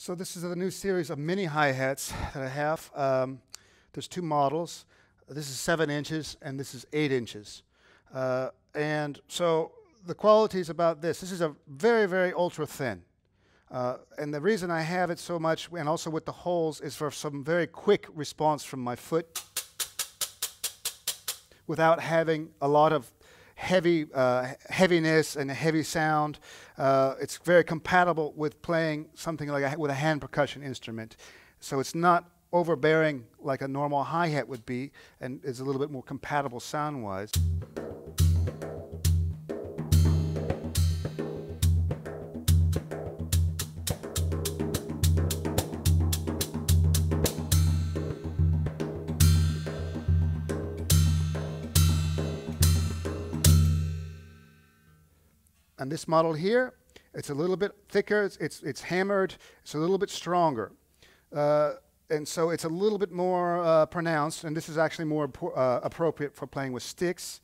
So this is a new series of mini hi-hats that I have. There's two models. This is 7 inches and this is 8 inches. And so the quality is about this. This is a very, very ultra thin. And the reason I have it so much, and also with the holes, is for some very quick response from my foot without having a lot of heaviness and a heavy sound. It's very compatible with playing something like with a hand percussion instrument. So it's not overbearing like a normal hi-hat would be, and it's a little bit more compatible sound-wise. And this model here, it's a little bit thicker, it's hammered, it's a little bit stronger. And so it's a little bit more pronounced, and this is actually more appropriate for playing with sticks.